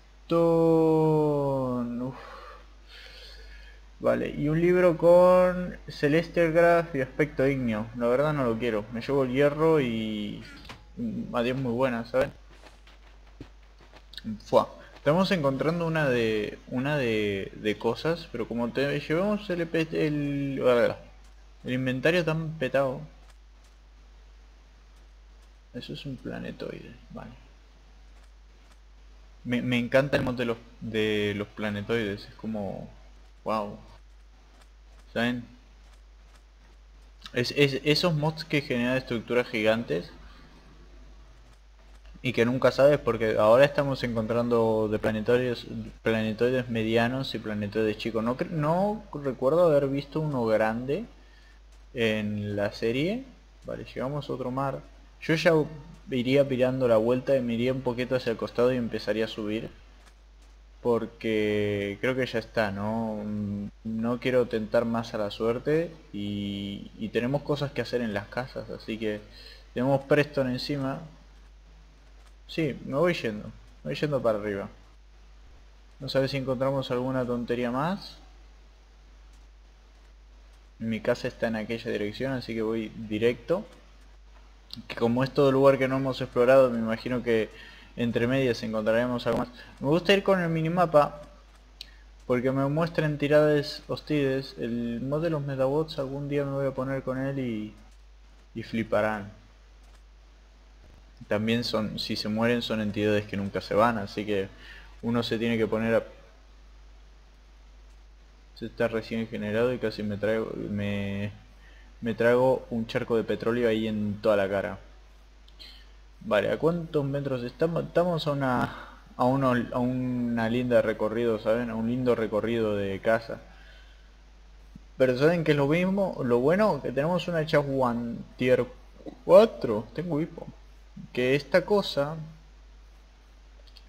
Uf. Vale, y un libro con Celestial Graph y aspecto ígneo. La verdad no lo quiero. Me llevo el hierro y... Adiós muy buena, ¿sabes? Fua. Estamos encontrando una de cosas, pero como te llevamos el inventario tan petado. Eso es un planetoide, vale. Me encanta el mod de los planetoides, es como... ¡Wow! ¿Saben? Esos mods que generan estructuras gigantes y que nunca sabes, porque ahora estamos encontrando de planetoides medianos y planetoides chicos. No recuerdo haber visto uno grande en la serie. Vale, llegamos a otro mar. Yo ya... iría pirando la vuelta y me iría un poquito hacia el costado y empezaría a subir. Porque creo que ya está, ¿no? No quiero tentar más a la suerte y tenemos cosas que hacer en las casas, así que tenemos Preston encima. Sí, me voy yendo para arriba. No sabes si encontramos alguna tontería más. Mi casa está en aquella dirección, así que voy directo. Que como es todo lugar que no hemos explorado, me imagino que entre medias encontraremos algo más. Me gusta ir con el minimapa porque me muestran tiradas hostiles. El mod de los metabots algún día me voy a poner con él y fliparán. También son, si se mueren son entidades que nunca se van, así que uno se tiene que poner a... Se está recién generado y casi me trago un charco de petróleo ahí en toda la cara. Vale, ¿a cuántos metros estamos? Estamos a una linda recorrido, ¿saben? A un lindo recorrido de casa. Pero ¿saben qué es lo mismo? Lo bueno, que tenemos una Chaoswan Tier 4. Tengo hipo. Que esta cosa...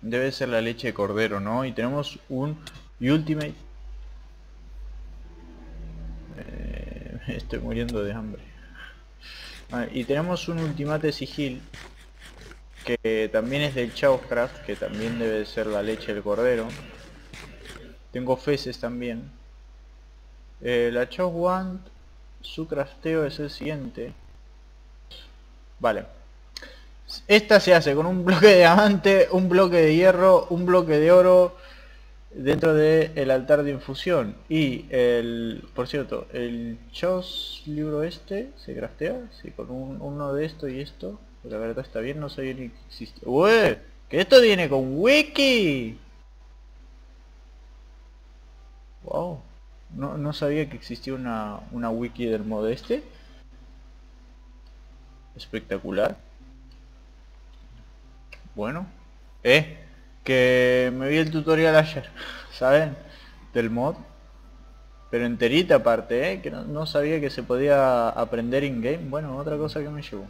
Debe ser la leche de cordero, ¿no? Y tenemos un Ultimate... Estoy muriendo de hambre. Vale, y tenemos un ultimate sigil que también es del Chaoscraft, que también debe ser la leche del cordero. Tengo feces también. La Chaos Wand, su crafteo es el siguiente. Vale. Esta se hace con un bloque de diamante, un bloque de hierro, un bloque de oro dentro del altar de infusión. Y el, por cierto, el Chaos libro este se craftea, sí, con uno de esto y esto. La verdad está bien, no sabía ni que existe. ¡Uy! ¡Que esto viene con wiki! Wow, no sabía que existía una wiki del mod este. Espectacular. Bueno, que me vi el tutorial ayer, ¿saben? Del mod, pero enterita aparte, que no sabía que se podía aprender in-game. Bueno, otra cosa que me llevó.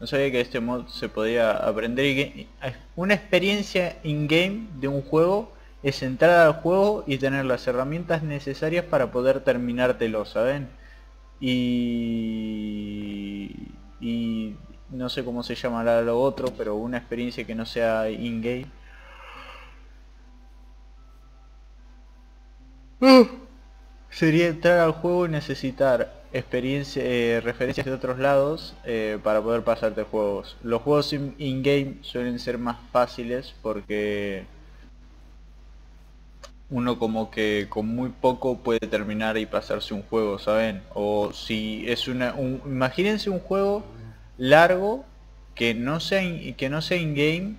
No sabía que este mod se podía aprender in-game. Una experiencia in-game de un juego es entrar al juego y tener las herramientas necesarias para poder terminártelo, ¿saben? Y no sé cómo se llamará lo otro, pero una experiencia que no sea in-game. Sería entrar al juego y necesitar experiencia, referencias de otros lados para poder pasarte juegos. Los juegos in-game suelen ser más fáciles porque uno como que con muy poco puede terminar y pasarse un juego, ¿saben? O si es imagínense un juego largo que no sea in game,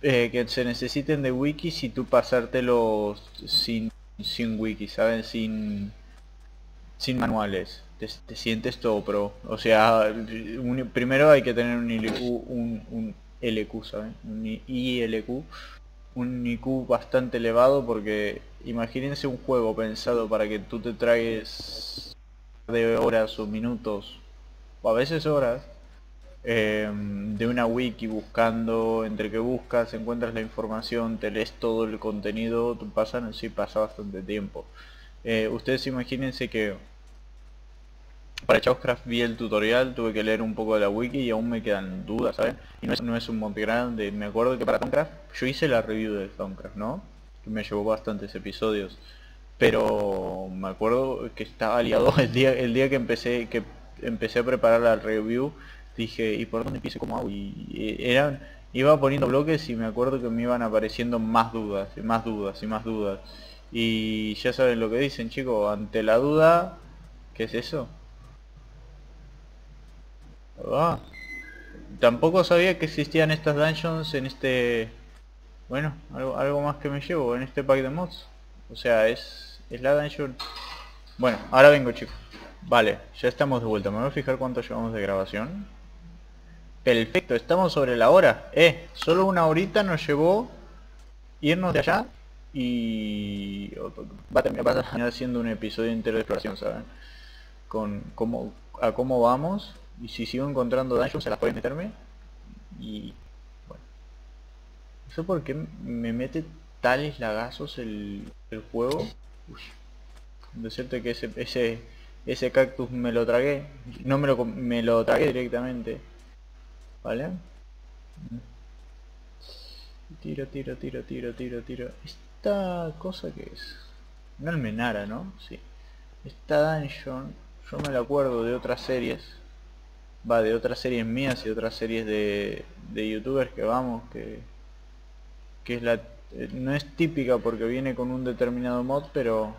que se necesiten de wikis y tú pasártelo sin wikis, ¿saben? Sin manuales. Te sientes todo pro. O sea, primero hay que tener un LQ, ¿saben? Un ILQ, un IQ bastante elevado, porque imagínense un juego pensado para que tú te tragues de horas o minutos, o a veces horas, de una wiki buscando, entre que buscas, encuentras la información, te lees todo el contenido, pasa bastante tiempo. Ustedes imagínense que para Chaoscraft vi el tutorial, tuve que leer un poco de la wiki y aún me quedan dudas, ¿saben? Y no es un mod grande. Me acuerdo que para Soundcraft, yo hice la review de Soundcraft, ¿no? Que me llevó bastantes episodios, pero me acuerdo que estaba liado el día que empecé a preparar la review. Dije, ¿y por dónde empiezo? ¿Cómo hago? Y iba poniendo bloques y me acuerdo que me iban apareciendo más dudas, y más dudas, y más dudas. Y ya saben lo que dicen, chicos, ante la duda... ¿Qué es eso? Ah, tampoco sabía que existían estas dungeons en este... Bueno, algo más que me llevo en este pack de mods. O sea, es la dungeon... Bueno, ahora vengo, chicos. Vale, ya estamos de vuelta. Me voy a fijar cuánto llevamos de grabación. Perfecto, estamos sobre la hora. Solo una horita nos llevó irnos de allá. Y... va a terminar siendo un episodio entero de exploración, ¿saben? Con cómo vamos. Y si sigo encontrando dungeons, se las pueden meterme. Y... bueno, no sé por qué me mete tales lagazos el juego. Uy. Decirte que ese cactus me lo tragué. No me lo tragué directamente. ¿Vale? Tiro. Esta cosa que es... una almenara, ¿no? Sí. Esta dungeon, yo me la acuerdo de otras series. Va, de otras series mías y otras series de youtubers que vamos, que es la... no es típica porque viene con un determinado mod, pero...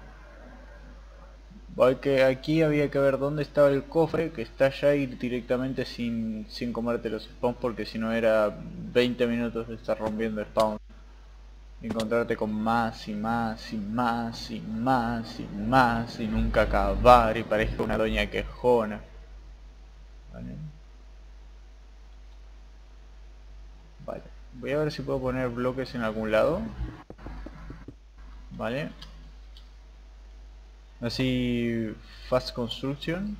aquí había que ver dónde estaba el cofre, que está allá, y directamente sin comerte los spawns, porque si no era 20 minutos de estar rompiendo spawns. Encontrarte con más y más y nunca acabar, y parezca una doña quejona. Vale. Vale, voy a ver si puedo poner bloques en algún lado. Vale. Así, Fast Construction.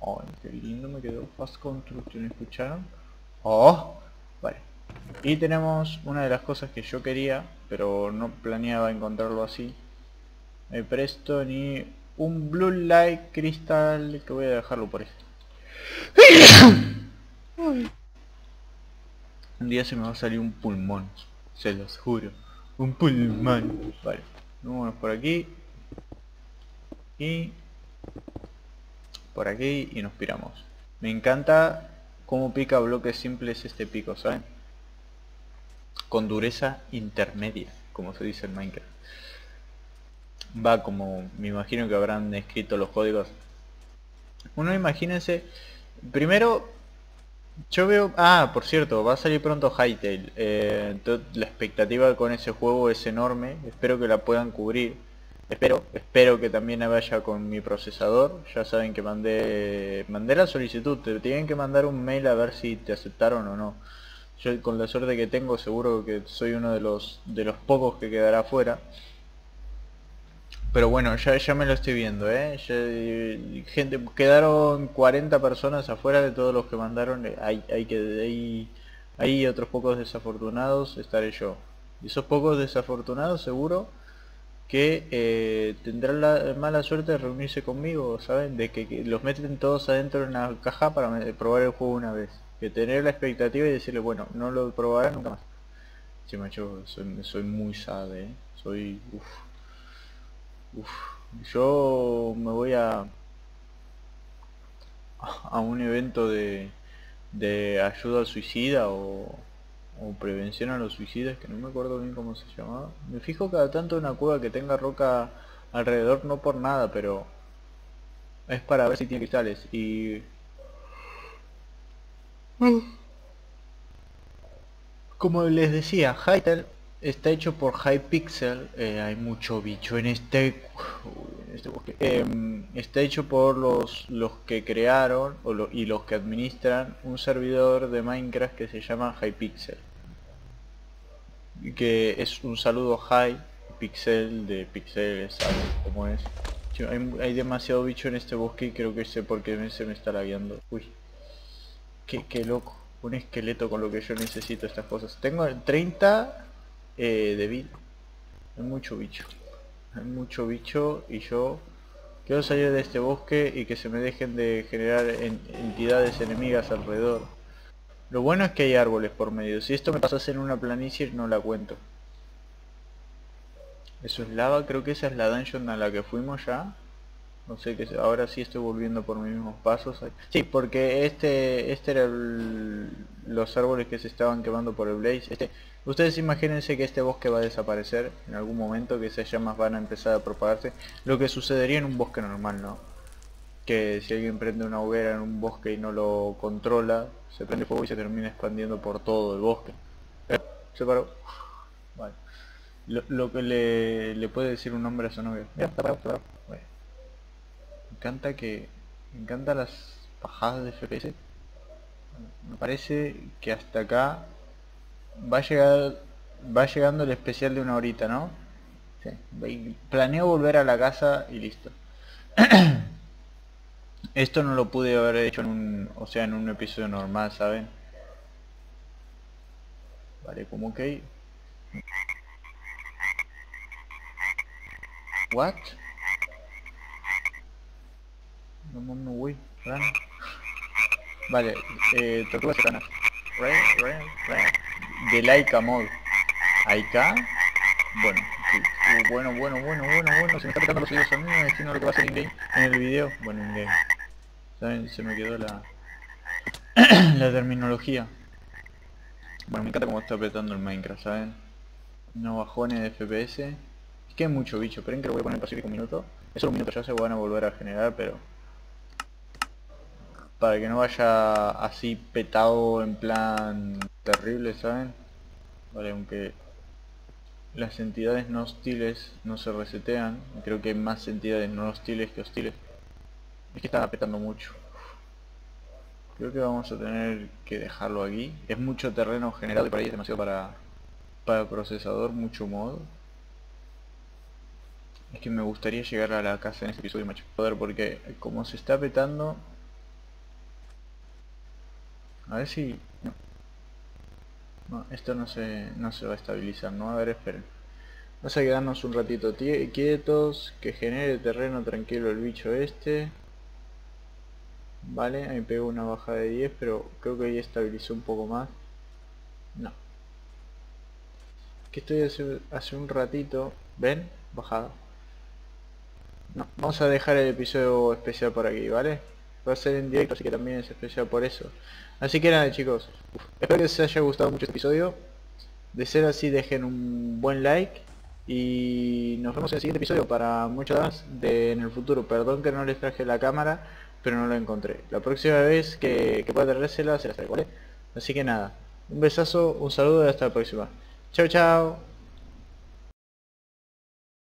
Oh, qué lindo me quedó Fast Construction, ¿escucharon? Oh, vale. Y tenemos una de las cosas que yo quería, pero no planeaba encontrarlo así. Me presto ni un Blue Light Crystal, que voy a dejarlo por esto. Un día se me va a salir un pulmón, se los juro. Un pulmón. Vale, vámonos por aquí. Y por aquí y nos piramos. Me encanta cómo pica bloques simples este pico, ¿saben? con dureza intermedia, como se dice en Minecraft. Va, como me imagino que habrán escrito los códigos. Uno, imagínense, primero yo veo... Ah, por cierto, va a salir pronto Hytale. La expectativa con ese juego es enorme, espero que la puedan cubrir. Espero que también vaya con mi procesador. Ya saben que mandé la solicitud, te tienen que mandar un mail a ver si te aceptaron o no. Yo, con la suerte que tengo, seguro que soy uno de los pocos que quedará fuera. Pero bueno, ya me lo estoy viendo, ya, gente, quedaron 40 personas afuera de todos los que mandaron. Hay otros pocos desafortunados, estaré yo. Y esos pocos desafortunados seguro que tendrán la mala suerte de reunirse conmigo, ¿saben? De que los meten todos adentro de una caja para probar el juego una vez. Que tener la expectativa y decirle, bueno, no lo probarán nunca más. Sí, macho, soy muy sad, soy... Yo me voy a un evento de ayuda al suicida o prevención a los suicidas, que no me acuerdo bien cómo se llamaba. Me fijo cada tanto en una cueva que tenga roca alrededor, no por nada, pero es para ver si tiene cristales. Y como les decía, Hytale está hecho por Hypixel. Hay mucho bicho en este bosque. Está hecho por los que crearon y los que administran un servidor de Minecraft que se llama Hypixel, que es un saludo Hypixel de pixeles, ¿sabes cómo es? Hay demasiado bicho en este bosque y creo que sé por qué se me está lagueando. Uy, qué loco, un esqueleto con lo que yo necesito estas cosas. Tengo 30 de vida. Hay mucho bicho y yo quiero salir de este bosque y que se me dejen de generar entidades enemigas alrededor. Lo bueno es que hay árboles por medio. Si esto me pasase en una planicie no la cuento. Eso es lava, creo que esa es la dungeon a la que fuimos ya. No sé, que ahora sí estoy volviendo por mis mismos pasos. Sí, porque este era los árboles que se estaban quemando por el blaze. Ustedes imagínense que este bosque va a desaparecer en algún momento, que esas llamas van a empezar a propagarse, lo que sucedería en un bosque normal, ¿no? Que si alguien prende una hoguera en un bosque y no lo controla, se prende fuego y se termina expandiendo por todo el bosque. Se paró. Vale. Lo que le puede decir un hombre a su novia. Mira, está parado, está parado. Bueno. Me encantan las bajadas de FPS. Me parece que hasta acá va llegando el especial de una horita, ¿no? Sí. Planeo volver a la casa y listo. Esto no lo pude haber hecho en un episodio normal, ¿saben? Vale, como ok. What? No, no, no, güey. Vale, tocó la cerana. De laica mod. Aika. Bueno, sí. Se me está apretando los oídos a mí, me destino lo que va a hacer en el video. Bueno, en game. ¿Saben? Se me quedó la terminología. Bueno, me encanta cómo está apretando el Minecraft, ¿saben? No bajones de FPS. Es que hay mucho bicho, esperen que lo voy a poner pacífico un minuto. Es solo un minuto, ya se van a volver a generar, pero... para que no vaya así petado en plan terrible, ¿saben? Vale, aunque las entidades no hostiles no se resetean, creo que hay más entidades no hostiles que hostiles. Es que están apretando mucho. Creo que vamos a tener que dejarlo aquí. Es mucho terreno generado y para ahí es demasiado para el procesador, mucho modo. Es que me gustaría llegar a la casa en este episodio, macho. Poder, porque como se está apretando... A ver si... No, esto no se va a estabilizar, ¿no? A ver, esperen. Vamos a quedarnos un ratito quietos, que genere terreno tranquilo el bicho este. Vale, ahí pegó una baja de 10, pero creo que ahí estabilizó un poco más. No. Que estoy hace un ratito... ¿Ven? Bajada. No, vamos a dejar el episodio especial por aquí, ¿vale? Va a ser en directo, así que también es especial por eso. Así que nada, chicos, espero que les haya gustado mucho este episodio. De ser así, dejen un buen like y nos vemos en el siguiente episodio para mucho más de En el Futuro. Perdón que no les traje la cámara, pero no la encontré. La próxima vez que pueda traérsela se las traigo, ¿vale? Así que nada, un besazo, un saludo y hasta la próxima. Chao, chao.